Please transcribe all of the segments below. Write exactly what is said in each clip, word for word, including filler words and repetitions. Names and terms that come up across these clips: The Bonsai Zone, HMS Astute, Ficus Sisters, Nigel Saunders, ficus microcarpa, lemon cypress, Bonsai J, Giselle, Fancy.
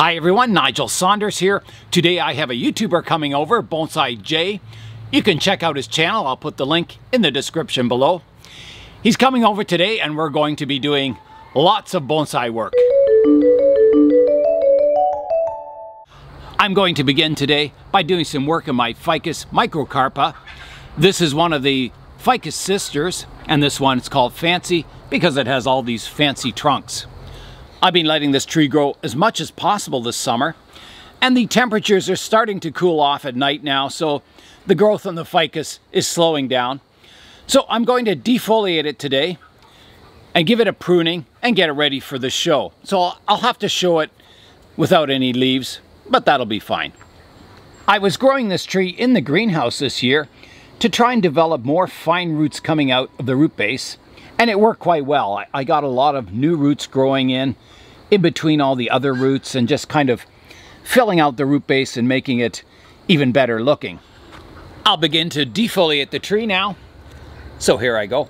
Hi everyone, Nigel Saunders here. Today I have a YouTuber coming over, Bonsai J. You can check out his channel, I'll put the link in the description below. He's coming over today and we're going to be doing lots of bonsai work. I'm going to begin today by doing some work on my Ficus microcarpa. This is one of the Ficus Sisters, and this one is called Fancy because it has all these fancy trunks. I've been letting this tree grow as much as possible this summer, and the temperatures are starting to cool off at night now, so the growth on the ficus is slowing down. So I'm going to defoliate it today and give it a pruning and get it ready for the show. So I'll have to show it without any leaves, but that'll be fine. I was growing this tree in the greenhouse this year to try and develop more fine roots coming out of the root base, and it worked quite well. I got a lot of new roots growing in, in between all the other roots, and just kind of filling out the root base and making it even better looking. I'll begin to defoliate the tree now. So here I go.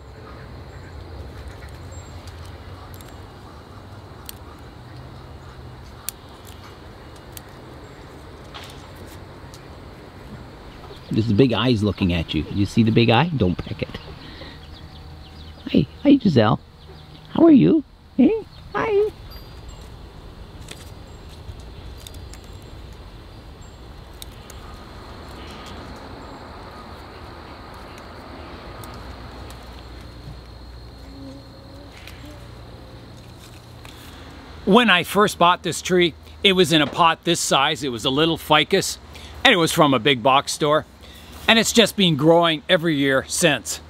There's the big eyes looking at you. You see the big eye? Don't peck it. Hey, hi Giselle. How are you? Hey, hi. When I first bought this tree, it was in a pot this size. It was a little ficus, and it was from a big box store. And it's just been growing every year since.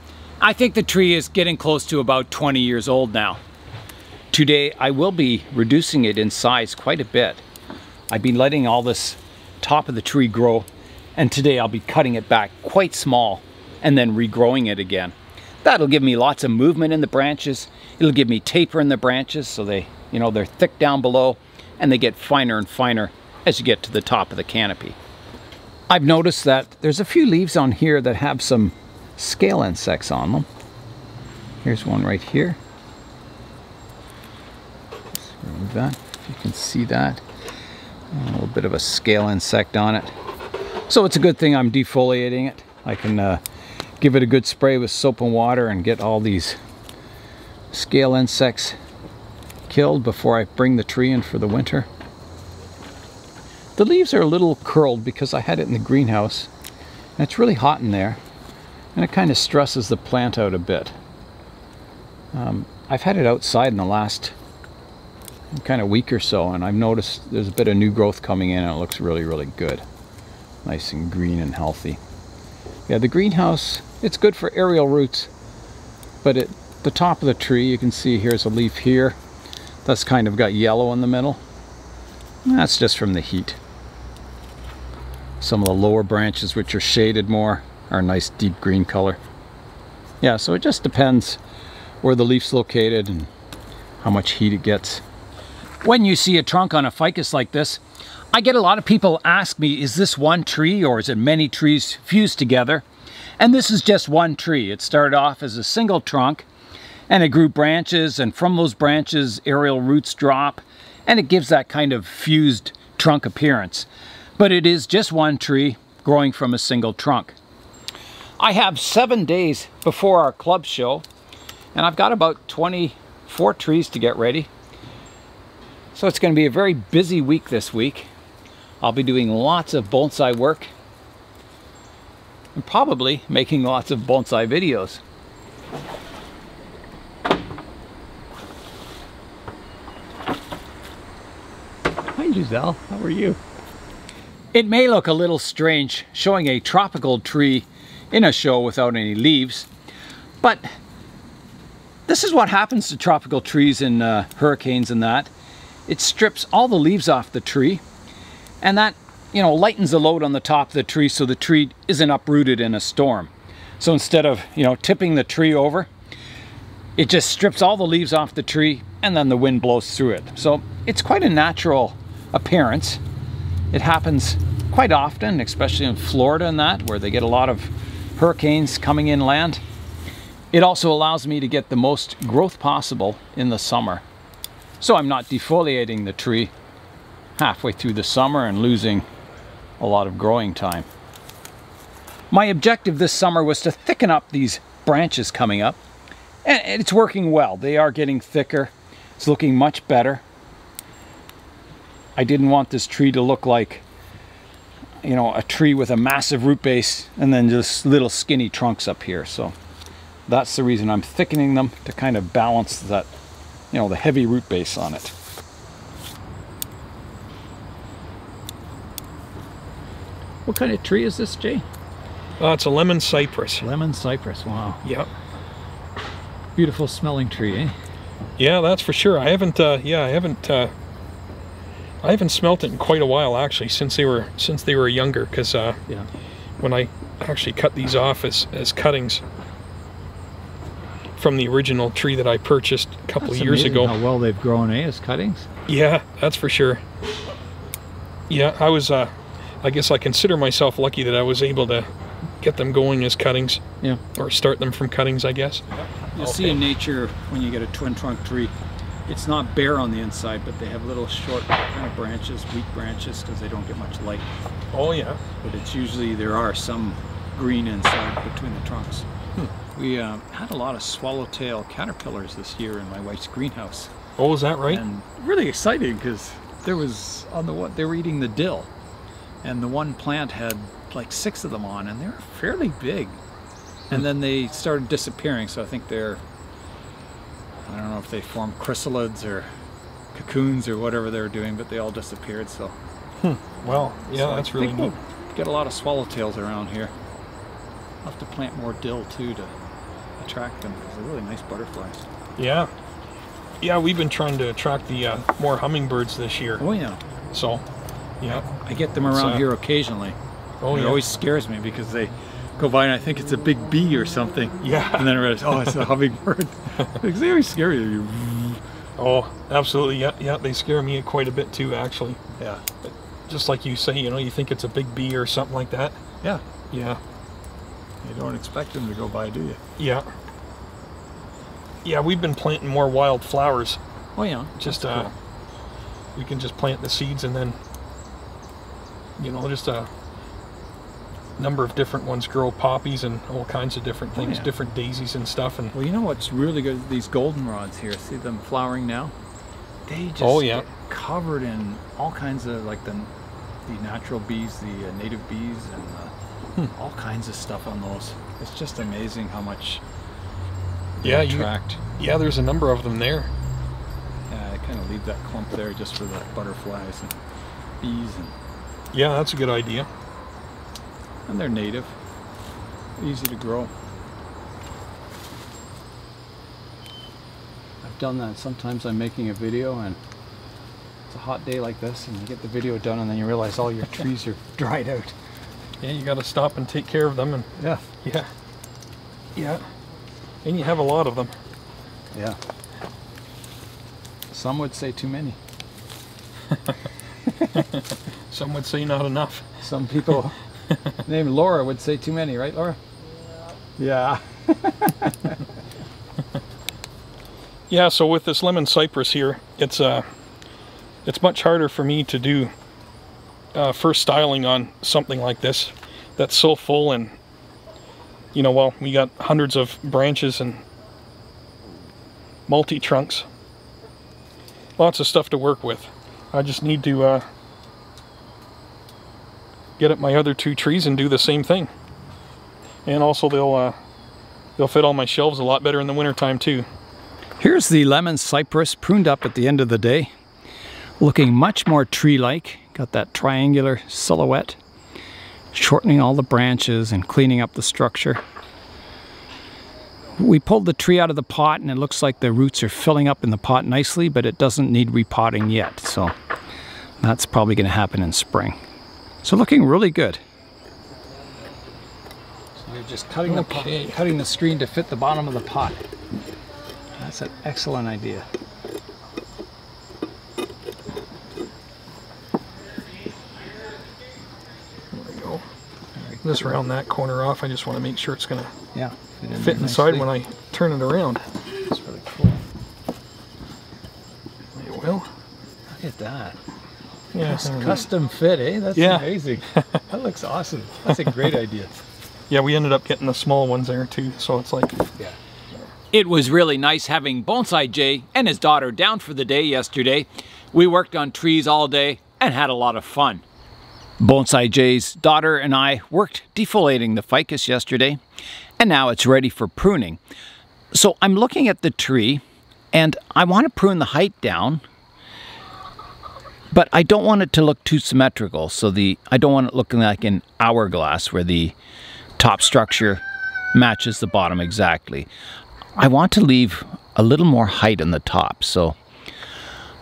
I think the tree is getting close to about twenty years old now. Today I will be reducing it in size quite a bit. I've been letting all this top of the tree grow, and today I'll be cutting it back quite small and then regrowing it again. That'll give me lots of movement in the branches. It'll give me taper in the branches, so they, you know, they're thick down below and they get finer and finer as you get to the top of the canopy. I've noticed that there's a few leaves on here that have some scale insects on them. Here's one right here. Let's remove that, if you can see that. A little bit of a scale insect on it. So it's a good thing I'm defoliating it. I can uh, give it a good spray with soap and water and get all these scale insects killed before I bring the tree in for the winter. The leaves are a little curled because I had it in the greenhouse and it's really hot in there. And it kind of stresses the plant out a bit. Um, I've had it outside in the last kind of week or so, and I've noticed there's a bit of new growth coming in, and it looks really, really good. Nice and green and healthy. Yeah, the greenhouse, it's good for aerial roots, but at the top of the tree, you can see here's a leaf here. That's kind of got yellow in the middle. And that's just from the heat. Some of the lower branches, which are shaded more, are a nice deep green color. Yeah, so it just depends where the leaf's located and how much heat it gets. When you see a trunk on a ficus like this, I get a lot of people ask me, is this one tree or is it many trees fused together? And this is just one tree. It started off as a single trunk and it grew branches, and from those branches aerial roots drop and it gives that kind of fused trunk appearance. But it is just one tree growing from a single trunk. I have seven days before our club show, and I've got about twenty-four trees to get ready. So it's going to be a very busy week this week. I'll be doing lots of bonsai work and probably making lots of bonsai videos. Hi Giselle, how are you? It may look a little strange showing a tropical tree in a show without any leaves, but this is what happens to tropical trees in uh, hurricanes and that. It strips all the leaves off the tree, and that, you know, lightens the load on the top of the tree so the tree isn't uprooted in a storm. So instead of, you know, tipping the tree over, it just strips all the leaves off the tree and then the wind blows through it. So it's quite a natural appearance. It happens quite often, especially in Florida and that, where they get a lot of hurricanes coming inland. It also allows me to get the most growth possible in the summer. So I'm not defoliating the tree. halfway through the summer and losing a lot of growing time. My objective this summer was to thicken up these branches coming up, and it's working well. They are getting thicker. It's looking much better. I didn't want this tree to look like, you know, a tree with a massive root base and then just little skinny trunks up here. So that's the reason I'm thickening them, to kind of balance that, you know, the heavy root base on it. What kind of tree is this, Jay? Oh, it's a lemon cypress. Lemon cypress, wow. Yep. Beautiful smelling tree, eh? Yeah, that's for sure. I haven't, uh, yeah, I haven't, uh, I haven't smelt it in quite a while, actually, since they were, since they were younger, because uh, yeah. when I actually cut these off as, as cuttings from the original tree that I purchased a couple that's of years ago. How well they've grown, eh, as cuttings? Yeah, that's for sure. Yeah, I was, uh, I guess I consider myself lucky that I was able to get them going as cuttings, yeah, or start them from cuttings, I guess. You'll okay. see in nature, when you get a twin trunk tree, it's not bare on the inside, but they have little short kind of branches, weak branches, because they don't get much light. Oh yeah. But it's usually, there are some green inside between the trunks. Hmm. We uh, had a lot of swallowtail caterpillars this year in my wife's greenhouse. Oh, is that right? And really exciting, because there was on the what they were eating the dill, and the one plant had like six of them on, and they were fairly big. And then they started disappearing, so I think they're, I don't know if they formed chrysalids or cocoons or whatever they were doing, but they all disappeared, so. Hmm. Well, yeah, so that's I really think neat. We'll get a lot of swallowtails around here. I'll have to plant more dill, too, to attract them, because they're really nice butterflies. Yeah. Yeah, we've been trying to attract the uh, more hummingbirds this year. Oh, yeah. So, yeah. I get them around uh, here occasionally. Oh, yeah. It always scares me, because they go by and I think it's a big bee or something. Yeah. And then I realize, oh, it's a hummingbird. It's very scary. You... Oh, absolutely. Yeah, yeah, they scare me quite a bit too, actually. Yeah. But just like you say, you know, you think it's a big bee or something like that. Yeah. Yeah. You don't expect them to go by, do you? Yeah. Yeah, we've been planting more wild flowers. Oh, yeah. Just, That's uh, cool. we can just plant the seeds and then, you know, just, uh, number of different ones grow, poppies and all kinds of different things, oh, yeah. different daisies and stuff. And well, you know what's really good, these goldenrods here, see them flowering now? They just oh, yeah. get covered in all kinds of, like the, the natural bees, the uh, native bees, and uh, hmm. all kinds of stuff on those. It's just amazing how much they yeah, attract. You, yeah, there's a number of them there. Yeah, I kind of leave that clump there just for the butterflies and bees. And yeah, that's a good idea. And they're native, easy to grow. I've done that. Sometimes I'm making a video and it's a hot day like this and you get the video done and then you realize all your trees are dried out. Yeah, you got to stop and take care of them. And yeah. Yeah. Yeah. And you have a lot of them. Yeah. Some would say too many. Some would say not enough. Some people... Name Laura would say too many, right, Laura? Yeah. Yeah. Yeah. So with this lemon cypress here, it's uh, it's much harder for me to do uh, first styling on something like this that's so full, and you know, well, we got hundreds of branches and multi trunks, lots of stuff to work with. I just need to. Uh, get at my other two trees and do the same thing, and also they'll uh, they'll fit on my shelves a lot better in the winter time too. Here's the lemon cypress pruned up at the end of the day, looking much more tree-like. Got that triangular silhouette, shortening all the branches and cleaning up the structure. We pulled the tree out of the pot and it looks like the roots are filling up in the pot nicely, but it doesn't need repotting yet, so that's probably going to happen in spring. So looking really good. So you're just cutting the pot, cutting the screen to fit the bottom of the pot. That's an excellent idea. There we go. Just round that corner off. I just want to make sure it's going to yeah, fit, in fit inside nicely. When I turn it around. That's really cool. It will. Look at that. Yeah, Yes, custom fit, eh? That's yeah. amazing. That looks awesome. That's a great idea. Yeah, we ended up getting the small ones there too, so it's like... Yeah. It was really nice having Bonsai J and his daughter down for the day yesterday. We worked on trees all day and had a lot of fun. Bonsai J's daughter and I worked defoliating the ficus yesterday, and now it's ready for pruning. So I'm looking at the tree, and I want to prune the height down, but I don't want it to look too symmetrical. So the I don't want it looking like an hourglass where the top structure matches the bottom exactly. I want to leave a little more height on the top, so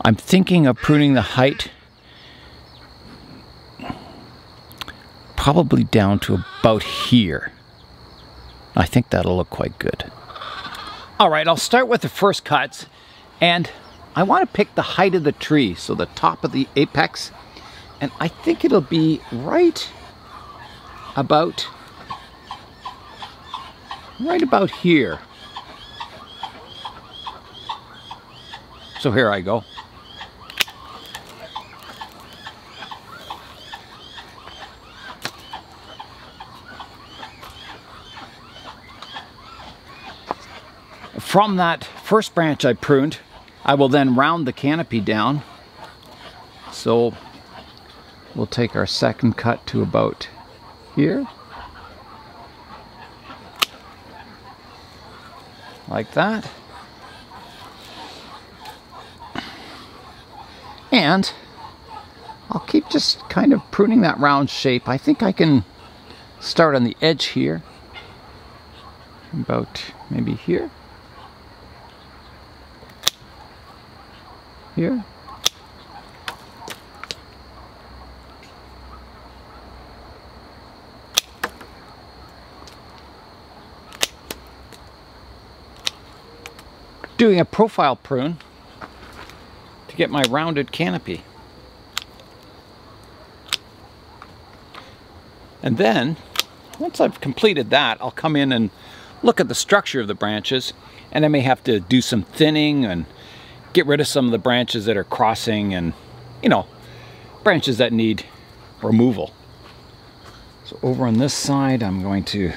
I'm thinking of pruning the height probably down to about here. I think that'll look quite good. All right, I'll start with the first cuts, and I want to pick the height of the tree, so the top of the apex, and I think it'll be right about, right about here. So here I go. From that first branch I pruned, I will then round the canopy down. So we'll take our second cut to about here. Like that. And I'll keep just kind of pruning that round shape. I think I can start on the edge here, about maybe here, here, doing a profile prune to get my rounded canopy. And then, once I've completed that, I'll come in and look at the structure of the branches, and I may have to do some thinning and get rid of some of the branches that are crossing and, you know, branches that need removal. So over on this side, I'm going to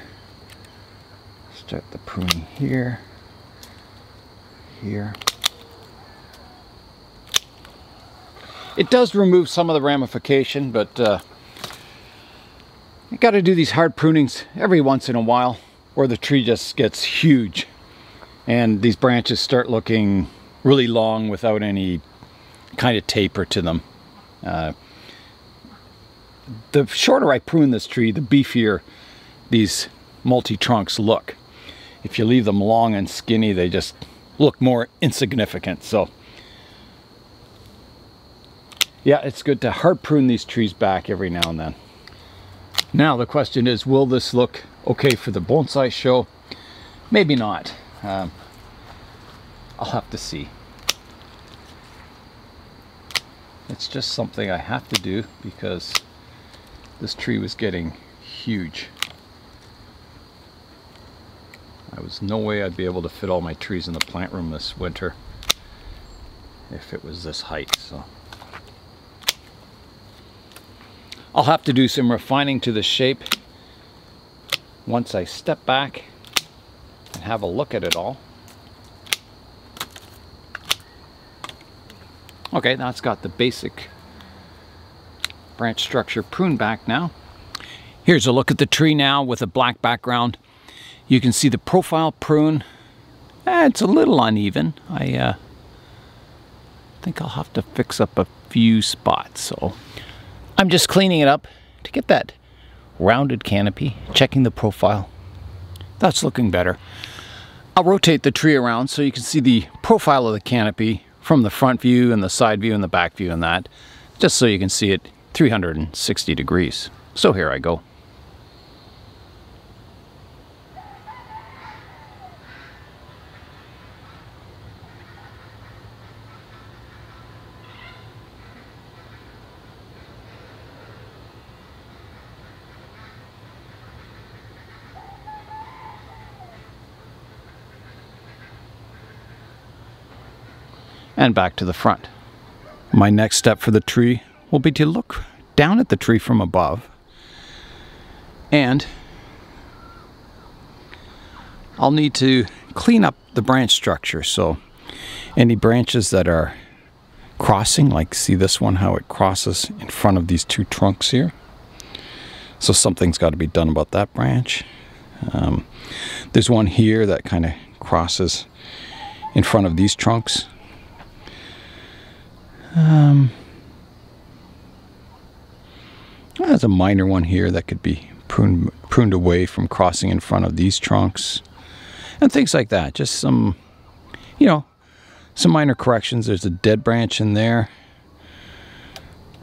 start the pruning here, here. It does remove some of the ramification, but uh, you got to do these hard prunings every once in a while, or the tree just gets huge and these branches start looking really long without any kind of taper to them. Uh, the shorter I prune this tree, the beefier these multi-trunks look. If you leave them long and skinny, they just look more insignificant. So yeah, it's good to hard prune these trees back every now and then. Now the question is, will this look okay for the bonsai show? Maybe not. Um, I'll have to see. It's just something I have to do because this tree was getting huge. There was no way I'd be able to fit all my trees in the plant room this winter if it was this height. So I'll have to do some refining to the shape once I step back and have a look at it all. Okay, that's got the basic branch structure pruned back now. Here's a look at the tree now with a black background. You can see the profile prune. Eh, it's a little uneven. I uh, think I'll have to fix up a few spots. So I'm just cleaning it up to get that rounded canopy, checking the profile. That's looking better. I'll rotate the tree around so you can see the profile of the canopy from the front view and the side view and the back view and that, just so you can see it three hundred sixty degrees. So here I go. And back to the front. My next step for the tree will be to look down at the tree from above, and I'll need to clean up the branch structure. So any branches that are crossing, like see this one, how it crosses in front of these two trunks here. So something's got to be done about that branch. Um, there's one here that kind of crosses in front of these trunks. Um, there's a minor one here that could be pruned, pruned away from crossing in front of these trunks, and things like that. Just some, you know, some minor corrections. There's a dead branch in there.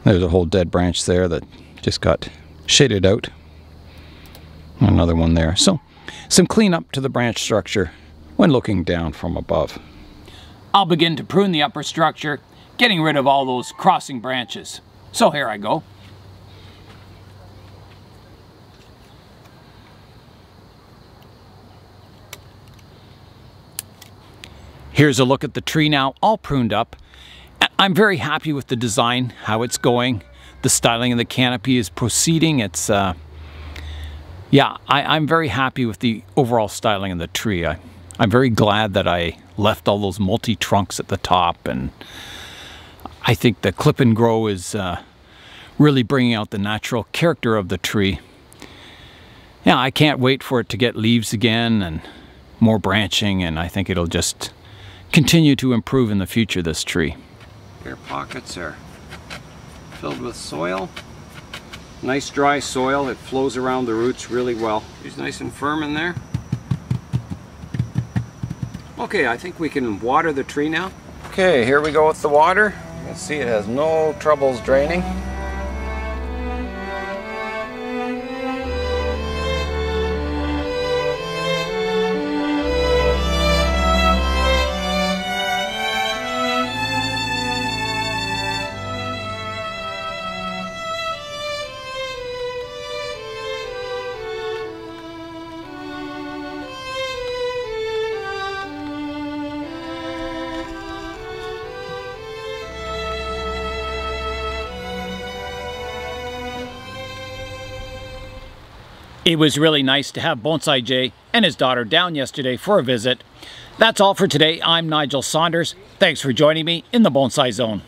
There's a whole dead branch there that just got shaded out. Another one there. So some cleanup to the branch structure when looking down from above. I'll begin to prune the upper structure, getting rid of all those crossing branches. So here I go. Here's a look at the tree now, all pruned up. I'm very happy with the design, how it's going. The styling of the canopy is proceeding. It's, uh, yeah, I, I'm very happy with the overall styling of the tree. I, I'm very glad that I left all those multi-trunks at the top, and I think the clip and grow is uh, really bringing out the natural character of the tree. Yeah, I can't wait for it to get leaves again and more branching, and I think it'll just continue to improve in the future, this tree. Your pockets are filled with soil. Nice dry soil. It flows around the roots really well. It's nice and firm in there. Okay, I think we can water the tree now. Okay, here we go with the water. You can see it has no troubles draining. It was really nice to have Bonsai J and his daughter down yesterday for a visit. That's all for today. I'm Nigel Saunders. Thanks for joining me in the Bonsai Zone.